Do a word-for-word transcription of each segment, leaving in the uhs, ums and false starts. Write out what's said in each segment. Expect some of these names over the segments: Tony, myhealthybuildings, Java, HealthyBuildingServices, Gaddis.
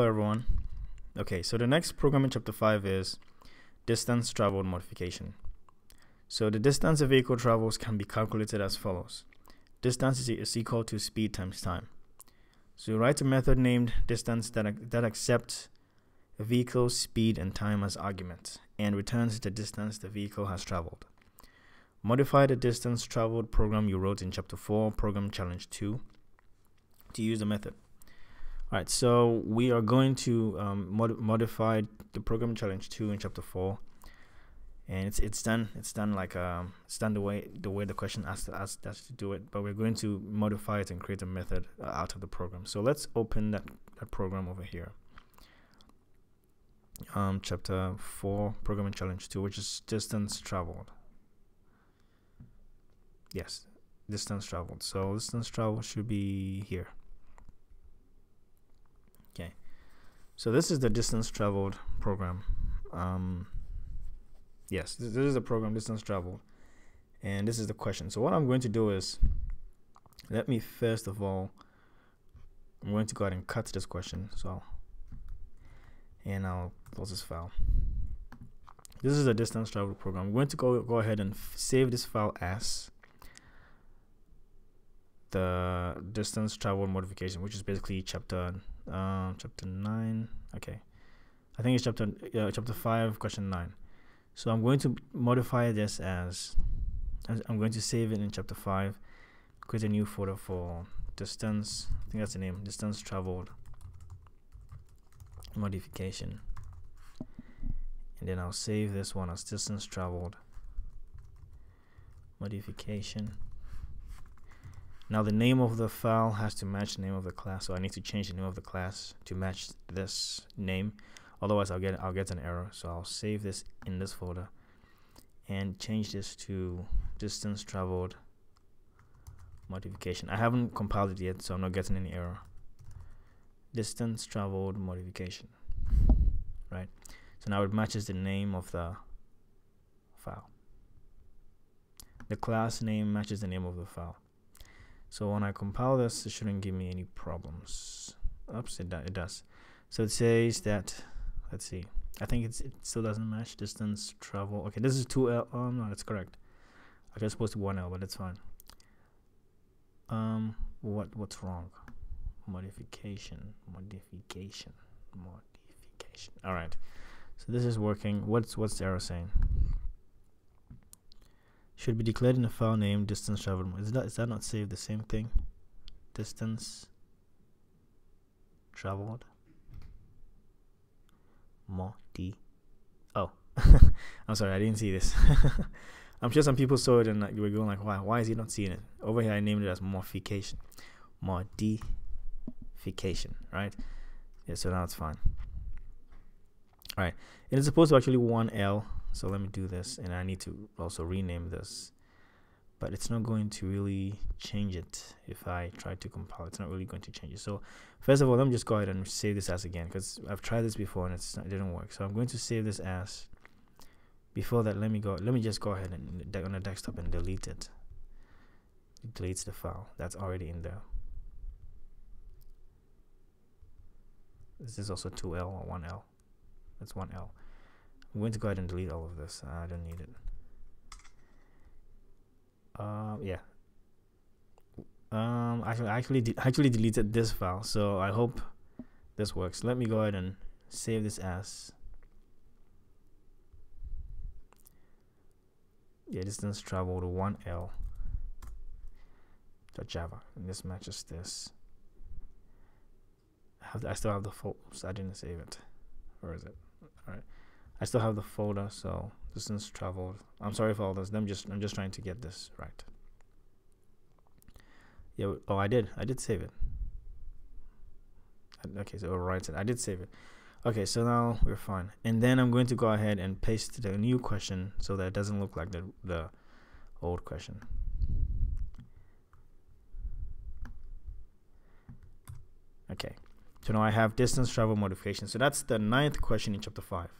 Hello everyone. Okay, so the next program in chapter five is distance traveled modification. So the distance a vehicle travels can be calculated as follows. Distance is equal to speed times time. So you write a method named distance that, that accepts a vehicle's speed and time as arguments and returns the distance the vehicle has traveled. Modify the distance traveled program you wrote in chapter four, program challenge two, to use the method. Alright, so we are going to um, mod modify the program challenge two in chapter four, and it's it's done it's done like um, it's done the way the way the question asked us to do it, but we're going to modify it and create a method uh, out of the program. So let's open that, that program over here, um, chapter four, program challenge two, which is distance traveled. Yes, distance traveled. So distance traveled should be here. Okay, so this is the distance traveled program. Um, yes, this, this is the program distance traveled, and this is the question. So what I'm going to do is, let me first of all, I'm going to go ahead and cut this question. So, and I'll close this file. This is the distance traveled program. I'm going to go go ahead and f save this file as the distance traveled modification, which is basically chapter. Uh, chapter nine. Okay, I think it's chapter uh, chapter five, question nine. So I'm going to modify this as, as I'm going to save it in chapter five, create a new folder for distance. I think that's the name, distance traveled modification, and then I'll save this one as distance traveled modification. Now the name of the file has to match the name of the class, so I need to change the name of the class to match this name. Otherwise, I'll get I'll get an error. So I'll save this in this folder and change this to distance traveled modification. I haven't compiled it yet, so I'm not getting any error. Distance traveled modification, right? So now it matches the name of the file. The class name matches the name of the file. So when I compile this, it shouldn't give me any problems. Oops, it, do it does. So it says that, let's see, I think it's, it still doesn't match distance travel. Okay, this is two L. Oh no, that's correct. I just posted one L, but that's fine. Um, what what's wrong? Modification, modification, modification. All right. So this is working. What's what's the error saying? Should be declared in a file name distance traveled. Is that, is that not saved the same thing? Distance traveled modi. Oh, I'm sorry, I didn't see this. I'm sure some people saw it and like, you were going like, why? Why is he not seeing it? Over here, I named it as modification, modification, right? Yeah, so now it's fine. All right, it is supposed to actually one L. So let me do this, and I need to also rename this, but it's not going to really change it if I try to compile. It's not really going to change it. So first of all, let me just go ahead and save this as again, because I've tried this before and it's not, it didn't work. So I'm going to save this as. Before that, let me go. Let me just go ahead and on the desktop and delete it. It deletes the file that's already in there. This is also two L or one L. That's one L. I'm going to go ahead and delete all of this. I don't need it. Um, yeah. Um, actually, I actually, de actually deleted this file, so I hope this works. Let me go ahead and save this as. Yeah, distance traveled one L. Java, and this matches this. I have. The, I still have the full. So I didn't save it. Where is it? All right. I still have the folder, so distance traveled. I'm sorry for all this. I'm just I'm just trying to get this right. Yeah. Oh, I did. I did save it. I, okay, so it writes it. I did save it. Okay, so now we're fine. And then I'm going to go ahead and paste the new question so that it doesn't look like the the old question. Okay. So now I have distance travel modification. So that's the ninth question in chapter five.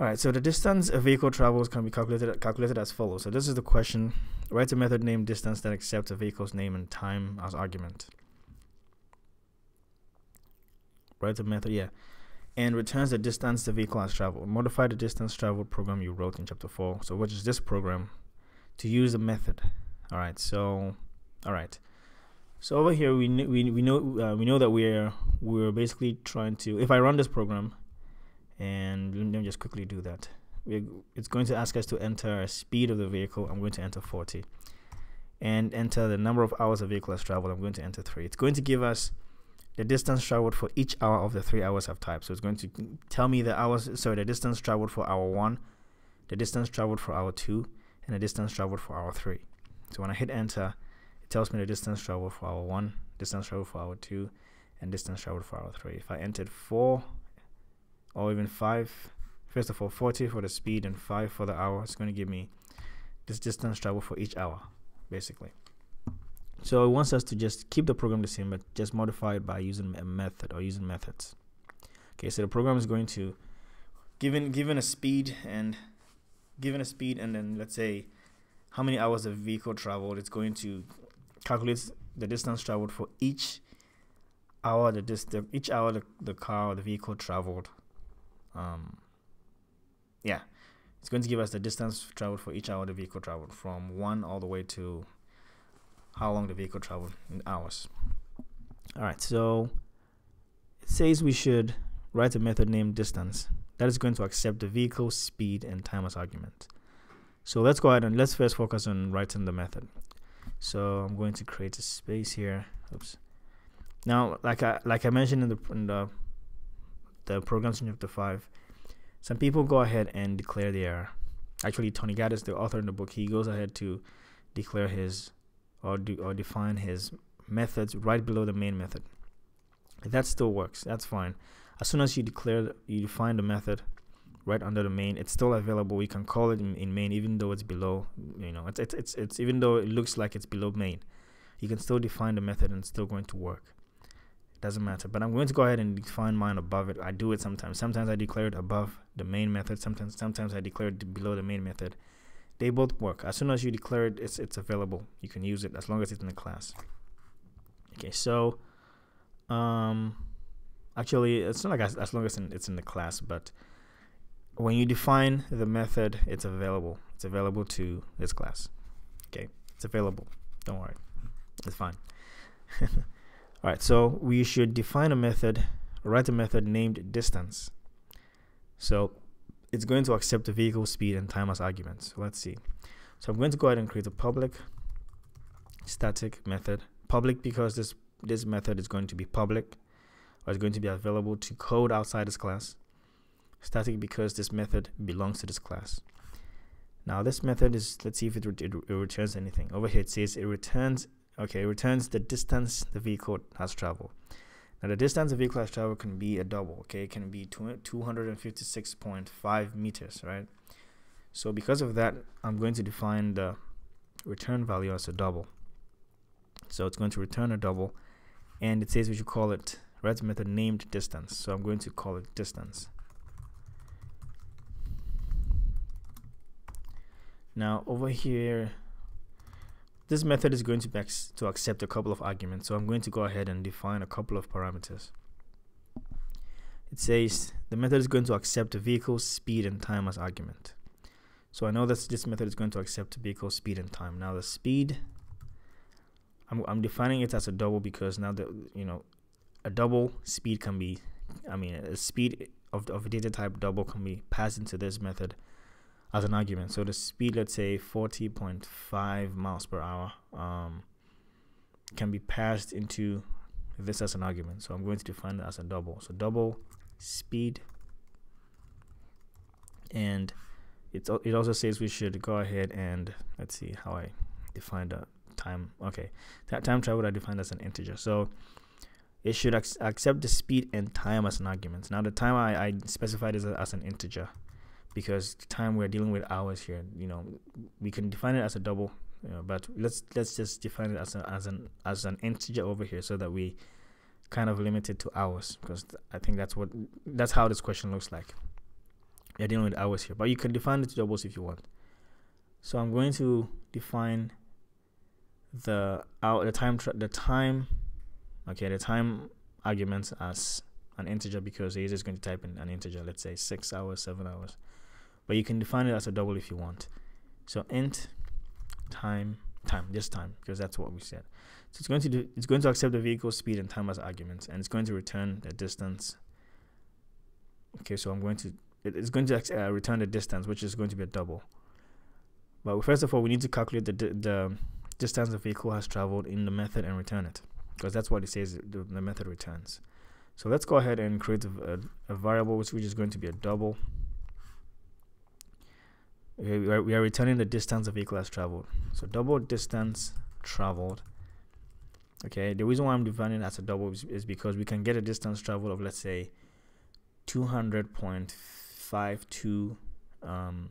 Alright, so the distance a vehicle travels can be calculated calculated as follows. So this is the question. Write a method named distance that accepts a vehicle's name and time as argument. write a method, yeah, and returns the distance the vehicle has traveled. Modify the distance traveled program you wrote in chapter four, so which is this program, to use the method. All right, so all right, so over here we kn we we know uh, we know that we're we're basically trying to. If I run this program, and let me just quickly do that. We're, it's going to ask us to enter speed of the vehicle. I'm going to enter forty, and enter the number of hours the vehicle has traveled. I'm going to enter three. It's going to give us the distance traveled for each hour of the three hours I've typed. So it's going to tell me the hours. Sorry, the distance traveled for hour one, the distance traveled for hour two, and the distance traveled for hour three. So when I hit enter, it tells me the distance traveled for hour one, distance traveled for hour two, and distance traveled for hour three. If I entered four or even five, first of all, forty for the speed and five for the hour, it's going to give me this distance traveled for each hour, basically. So it wants us to just keep the program the same, but just modify it by using a method or using methods. Okay, so the program is going to given given a speed and given a speed, and then let's say how many hours the vehicle traveled. It's going to calculate the distance traveled for each hour the dis the, each hour the, the car or the vehicle traveled. Um, yeah, it's going to give us the distance traveled for each hour the vehicle traveled, from one all the way to how long the vehicle traveled in hours. All right, so it says we should write a method named distance that is going to accept the vehicle speed and time as argument. So let's go ahead and let's first focus on writing the method. So I'm going to create a space here. Oops. Now, like I like I mentioned in the in the, the programs in chapter five, some people go ahead and declare their. Actually, Tony Gaddis, the author in the book, he goes ahead to declare his. Or, do, or define his methods right below the main method. If that still works, that's fine. As soon as you declare, you define the method right under the main, it's still available. We can call it in, in main, even though it's below. You know, it's, it's it's it's even though it looks like it's below main, you can still define the method and it's still going to work. It doesn't matter. But I'm going to go ahead and define mine above it. I do it sometimes. Sometimes I declare it above the main method. Sometimes sometimes I declare it below the main method. They both work. As soon as you declare it, it's it's available. You can use it as long as it's in the class. Okay, so um, actually, it's not like as, as long as in, it's in the class, but when you define the method, it's available. It's available to this class. Okay, it's available. Don't worry, it's fine. All right, so we should define a method, write a method named distance. So it's going to accept the vehicle speed and time as arguments. Let's see. So I'm going to go ahead and create a public static method. Public because this this method is going to be public, or it's going to be available to code outside this class. Static because this method belongs to this class. Now this method is, let's see if it, re it, it returns anything. Over here it says it returns, okay, it returns the distance the vehicle has traveled. Now the distance the vehicle has traveled can be a double, okay? It can be two hundred fifty-six point five meters, right? So because of that, I'm going to define the return value as a double. So it's going to return a double, and it says we should call it, write a method named distance. So I'm going to call it distance. Now over here, this method is going to be ex to accept a couple of arguments, so I'm going to go ahead and define a couple of parameters. It says the method is going to accept the vehicle speed and time as argument. So I know that this method is going to accept vehicle speed and time. Now the speed, I'm, I'm defining it as a double because now the you know a double speed can be, I mean a speed of of a data type double can be passed into this method as an argument. So the speed, let's say forty point five miles per hour, um, can be passed into this as an argument. So I'm going to define it as a double. So double speed, and it's, it also says we should go ahead and let's see how I define the time. Okay, that time traveled I defined as an integer. So it should ac accept the speed and time as an argument. Now the time I, I specified is a, as an integer, because the time we're dealing with hours here, you know, we can define it as a double, you know, but let's let's just define it as an as an as an integer over here, so that we kind of limit it to hours, because th I think that's what that's how this question looks like. We're dealing with hours here, but you can define it to doubles if you want. So I'm going to define the hour, the time tra the time, okay, the time arguments as an integer because the user is going to type in an integer, let's say six hours, seven hours. But you can define it as a double if you want. So int time, time, just time, because that's what we said. So it's going to do, it's going to accept the vehicle speed and time as arguments, and it's going to return the distance. Okay, so I'm going to, it's going to uh, return the distance, which is going to be a double. But first of all, we need to calculate the the distance the vehicle has traveled in the method and return it, because that's what it says the, the method returns. So let's go ahead and create a, a, a variable which which is going to be a double. Okay, we are, we are returning the distance the vehicle has traveled. So double distance traveled. Okay, the reason why I'm defining it as a double is, is because we can get a distance traveled of, let's say, two hundred point five two um,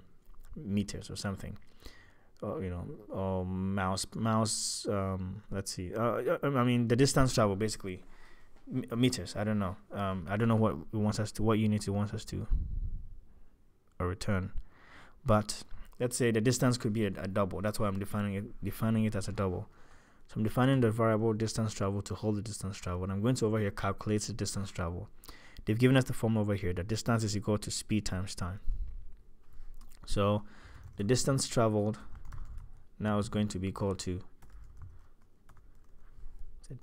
meters or something, or, you know, or mouse mouse. Um, let's see. Uh, I mean, the distance traveled, basically, M meters. I don't know. Um, I don't know what it wants us to, what units it wants us to or return. But let's say the distance could be a, a double. That's why I'm defining it defining it as a double. So I'm defining the variable distance travel to hold the distance travel, and I'm going to over here calculate the distance travel. They've given us the form over here. The distance is equal to speed times time. So the distance traveled now is going to be equal to,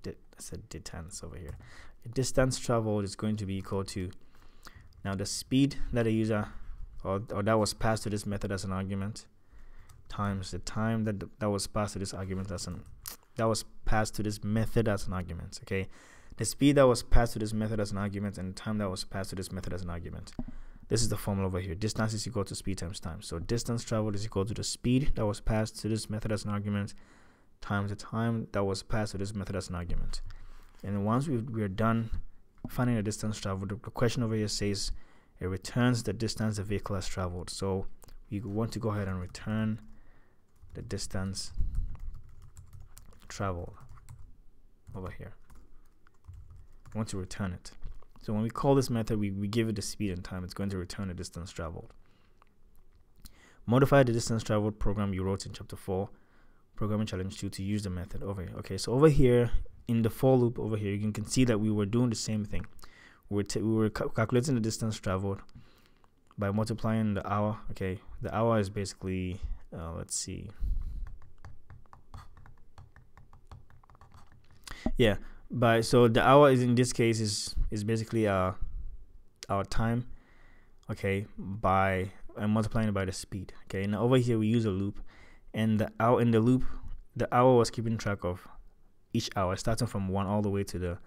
that's a distance over here. The distance traveled is going to be equal to, now the speed that a user, or, or that was passed to this method as an argument, times the time that that was passed to this argument as an that was passed to this method as an argument. Okay, the speed that was passed to this method as an argument and the time that was passed to this method as an argument. This is the formula over here. Distance is equal to speed times time. So distance traveled is equal to the speed that was passed to this method as an argument times the time that was passed to this method as an argument. And once we we're done finding the distance traveled, the question over here says it returns the distance the vehicle has traveled. So we want to go ahead and return the distance traveled over here. We want to return it. So when we call this method, we, we give it the speed and time. It's going to return the distance traveled. Modify the distance traveled program you wrote in chapter four, programming challenge two, to use the method over here. Okay, so over here in the for loop over here, you can, can see that we were doing the same thing. We're t we were ca calculating the distance traveled by multiplying the hour. Okay, the hour is basically, uh, let's see. Yeah, by so the hour is in this case is is basically our our time. Okay, by and multiplying it by the speed. Okay, now over here we use a loop, and the hour in the loop, the hour was keeping track of each hour, starting from one all the way to the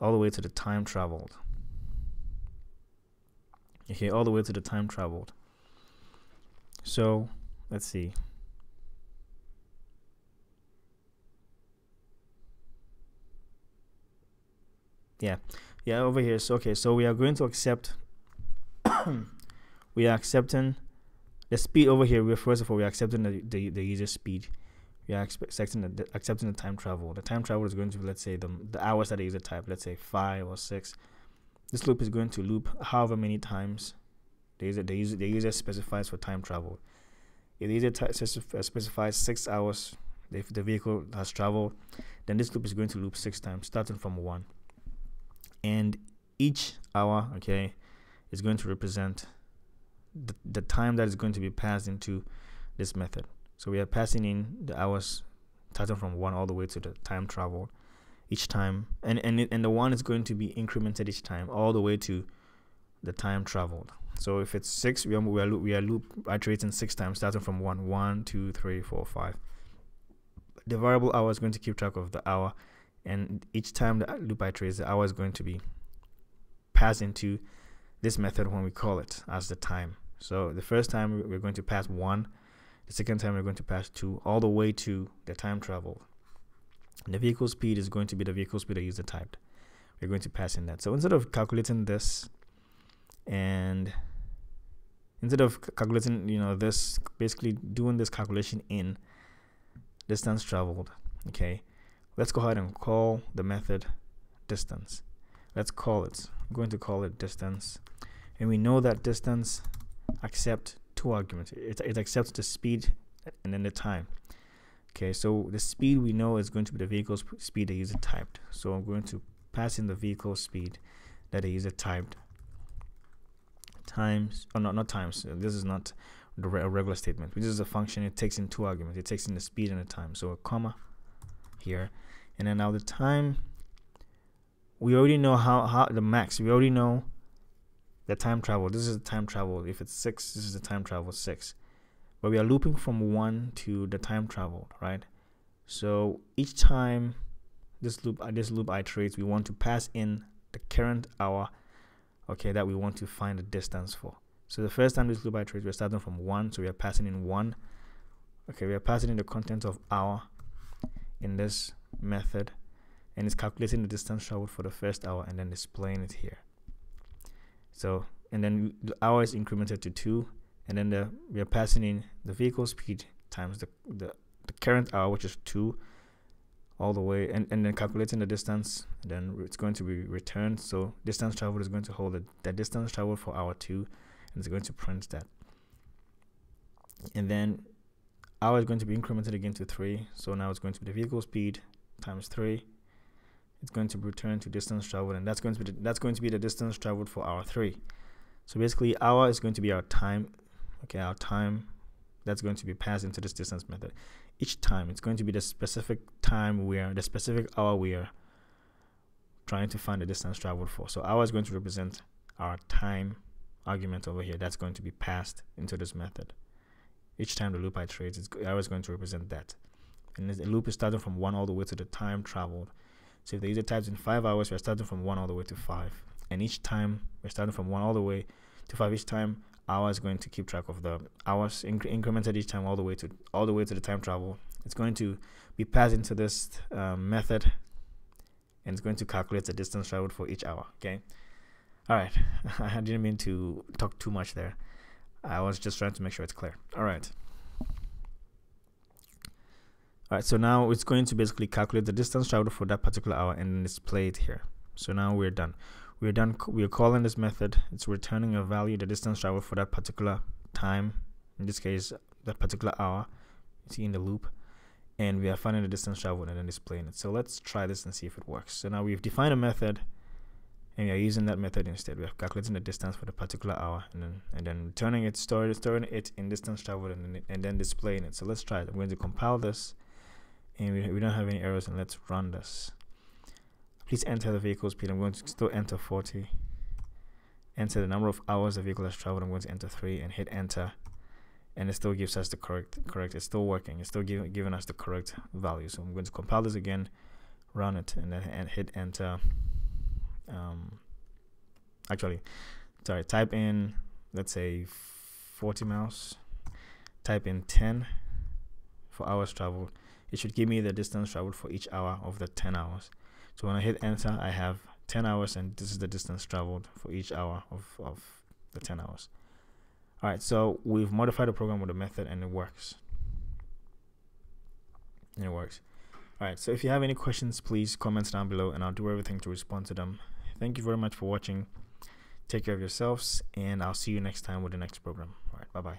all the way to the time traveled. Okay, all the way to the time traveled. So let's see. Yeah, yeah, over here. So okay, so we are going to accept. We are accepting the speed over here. We first of all we are accepting the the, the user speed. We are accepting the, the accepting the time travel. The time travel is going to be, let's say, the the hours that the user type. Let's say five or six. This loop is going to loop however many times the user the user, the user specifies for time travel. If the user specifies six hours, if the vehicle has traveled, then this loop is going to loop six times, starting from one. And each hour, okay, is going to represent the, the time that is going to be passed into this method. So we are passing in the hours starting from one all the way to the time traveled each time, and and and the one is going to be incremented each time all the way to the time traveled. So if it's six, we are we are loop, we are loop iterating six times, starting from one, one, two, three, four, five. The variable hour is going to keep track of the hour. And each time the loop iterates, the hour is going to be passed into this method when we call it as the time. So the first time we're going to pass one, the second time we're going to pass two, all the way to the time traveled. And the vehicle speed is going to be the vehicle speed the user typed. We're going to pass in that. So instead of calculating this, and instead of calculating, you know, this, basically doing this calculation in distance traveled, okay, let's go ahead and call the method distance. Let's call it. I'm going to call it distance. And we know that distance accepts two arguments. It, it accepts the speed and then the time. Okay, so the speed we know is going to be the vehicle speed the user typed. So I'm going to pass in the vehicle speed. that the user typed times oh no not times this is not the re regular statement. This is a function. It takes in two arguments. It takes in the speed and the time, so a comma here, and then now the time, we already know how, how the max, we already know the time travel. This is the time travel. If it's six, this is the time travel six, but we are looping from one to the time traveled, right? So each time this loop uh, this loop iterates, we want to pass in the current hour, okay, that we want to find the distance for. So the first time this loop iterates, we're starting from one, so we are passing in one. Okay, we are passing in the content of hour in this method, and it's calculating the distance traveled for the first hour and then displaying it here. So, and then the hour is incremented to two, and then the, we are passing in the vehicle speed times the, the, the current hour, which is two, all the way, and, and then calculating the distance, and then it's going to be returned. So distance traveled is going to hold the, the distance traveled for hour two, and it's going to print that. And then hour is going to be incremented again to three, so now it's going to be the vehicle speed times three. It's going to return to distance traveled, and that's going to be the, that's going to be the distance traveled for hour three. So basically hour is going to be our time, okay, our time that's going to be passed into this distance method. Each time it's going to be the specific time where the specific hour we are trying to find the distance traveled for. So hour is going to represent our time argument over here that's going to be passed into this method. Each time the loop iterates, it's hour is going to represent that, and the loop is starting from one all the way to the time traveled. So if the user types in five hours, we're starting from one all the way to five, and each time we're starting from one all the way to five. Each time hour is going to keep track of the hours inc incremented each time all the way to all the way to the time travel. It's going to be passed into this uh, method, and it's going to calculate the distance traveled for each hour. Okay, all right. I didn't mean to talk too much there. I was just trying to make sure it's clear. All right. All right. So now it's going to basically calculate the distance traveled for that particular hour and display it here. So now we're done. We're done. We're calling this method. It's returning a value, the distance traveled for that particular time. In this case, that particular hour. You see in the loop, and we are finding the distance traveled and then displaying it. So let's try this and see if it works. So now we've defined a method, and we are using that method instead. We are calculating the distance for the particular hour, and then and then returning it, storing storing it in distance traveled, and and then displaying it. So let's try it. I'm going to compile this, and we, we don't have any errors. And let's run this. Please enter the vehicle speed. I'm going to still enter forty. Enter the number of hours the vehicle has traveled. I'm going to enter three and hit enter, and it still gives us the correct correct. It's still working. It's still giving giving us the correct value. So I'm going to compile this again, run it, and then and hit enter. Um, actually, sorry, type in, let's say forty miles, type in ten for hours traveled. It should give me the distance traveled for each hour of the ten hours. So when I hit enter, I have ten hours, and this is the distance traveled for each hour of, of the ten hours. All right, so we've modified the program with a method, and it works. And it works. All right, so if you have any questions, please comment down below, and I'll do everything to respond to them. Thank you very much for watching. Take care of yourselves, and I'll see you next time with the next program. All right, bye-bye.